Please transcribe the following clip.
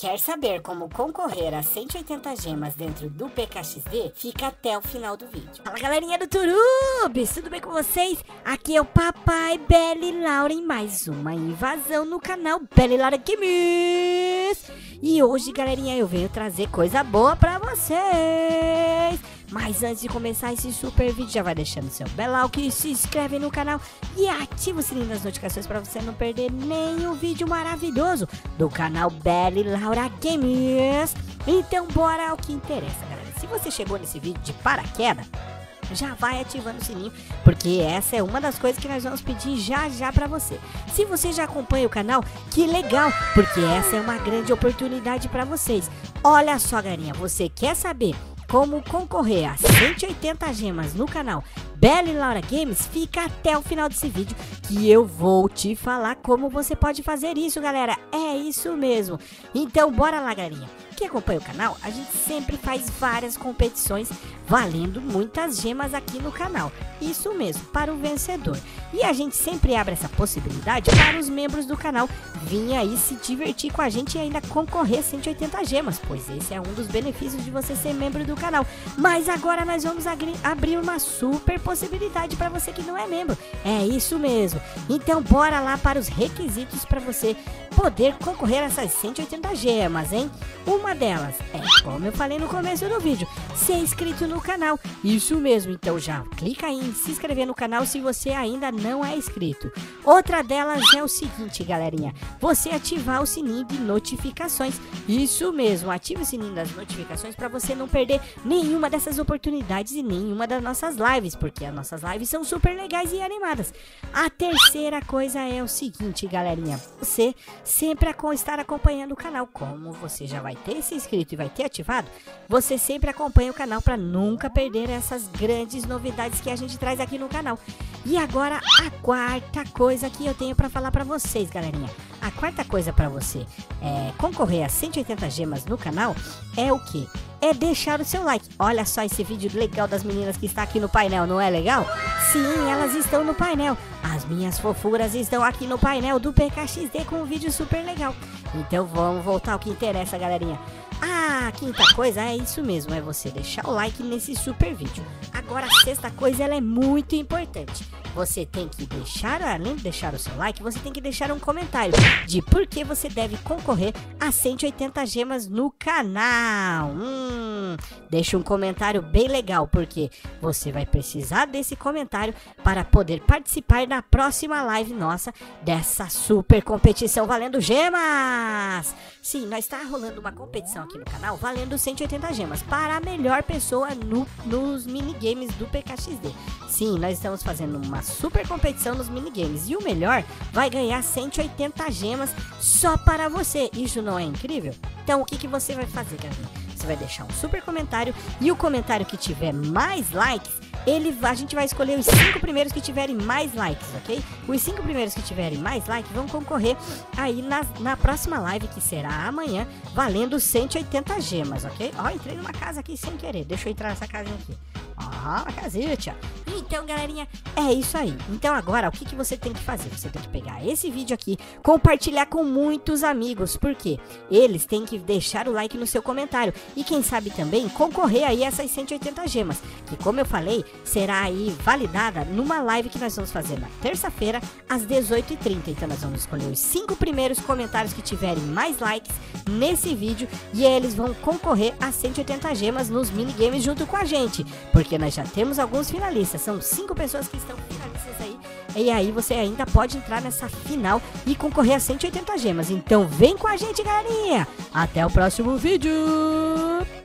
Quer saber como concorrer a 180 gemas dentro do PK XD? Fica até o final do vídeo. Fala galerinha do Turubi, tudo bem com vocês? Aqui é o papai Bela e Laura em mais uma invasão no canal Bela e Laura Games. E hoje galerinha eu venho trazer coisa boa pra vocês. Mas antes de começar esse super vídeo, já vai deixando seu belike, se inscreve no canal e ativa o sininho das notificações para você não perder nenhum vídeo maravilhoso do canal Bela e Laura Games. Então bora ao que interessa, galera. Se você chegou nesse vídeo de paraquedas, já vai ativando o sininho, porque essa é uma das coisas que nós vamos pedir já pra você. Se você já acompanha o canal, que legal, porque essa é uma grande oportunidade pra vocês. Olha só, galerinha, você quer saber como concorrer a 180 gemas no canal Bela e Laura Games? Fica até o final desse vídeo que eu vou te falar como você pode fazer isso, galera. É isso mesmo. Então bora lá, galerinha. Quem acompanha o canal, a gente sempre faz várias competições valendo muitas gemas aqui no canal. Isso mesmo, para o vencedor. E a gente sempre abre essa possibilidade para os membros do canal virem aí se divertir com a gente e ainda concorrer 180 gemas, pois esse é um dos benefícios de você ser membro do canal. Mas agora nós vamos abrir uma super possibilidade para você que não é membro. É isso mesmo. Então bora lá para os requisitos para você poder concorrer a essas 180 gemas, hein? Uma delas é, como eu falei no começo do vídeo, ser inscrito no canal. Isso mesmo, então já clica aí em se inscrever no canal se você ainda não é inscrito. Outra delas é o seguinte, galerinha, você ativar o sininho de notificações. Isso mesmo, ative o sininho das notificações para você não perder nenhuma dessas oportunidades e nenhuma das nossas lives, porque as nossas lives são super legais e animadas. A terceira coisa é o seguinte, galerinha, você sempre estar acompanhando o canal. Como você já vai ter se inscrito e vai ter ativado, você sempre acompanha o canal para nunca perder essas grandes novidades que a gente traz aqui no canal. E agora a quarta coisa que eu tenho para falar para vocês, galerinha. A quarta coisa para você concorrer a 180 gemas no canal é o que? É deixar o seu like. Olha só esse vídeo legal das meninas que está aqui no painel, não é legal? Sim, elas estão no painel. As minhas fofuras estão aqui no painel do PKXD com um vídeo super legal. Então vamos voltar ao que interessa, galerinha. A quinta coisa é isso mesmo, é você deixar o like nesse super vídeo. Agora a sexta coisa, ela é muito importante. Você tem que deixar, além de deixar o seu like, você tem que deixar um comentário de por que você deve concorrer a 180 gemas no canal. Deixa um comentário bem legal, porque você vai precisar desse comentário para poder participar na próxima live nossa dessa super competição valendo gemas. Sim, nós está rolando uma competição aqui no canal valendo 180 gemas para a melhor pessoa nos minigames do PKXD. Sim, nós estamos fazendo uma super competição nos minigames e o melhor vai ganhar 180 gemas só para você. Isso não é incrível? Então o que você vai fazer, galera? Você vai deixar um super comentário e o comentário que tiver mais likes, a gente vai escolher os 5 primeiros que tiverem mais likes, ok? Os 5 primeiros que tiverem mais likes vão concorrer aí na próxima live, que será amanhã, valendo 180 gemas, ok? Ó, entrei numa casa aqui sem querer, deixa eu entrar nessa casinha aqui. Ó, a casinha, tia. Então, galerinha, é isso aí. Então agora, o que você tem que fazer? Você tem que pegar esse vídeo aqui, compartilhar com muitos amigos, porque eles têm que deixar o like no seu comentário. E quem sabe também concorrer aí a essas 180 gemas, que como eu falei, será aí validada numa live que nós vamos fazer na terça-feira, às 18h30. Então nós vamos escolher os 5 primeiros comentários que tiverem mais likes nesse vídeo, e eles vão concorrer a 180 gemas nos minigames junto com a gente, porque nós já temos alguns finalistas, são 5 pessoas que estão finalistas aí. E aí você ainda pode entrar nessa final e concorrer a 180 gemas. Então vem com a gente, galerinha. Até o próximo vídeo.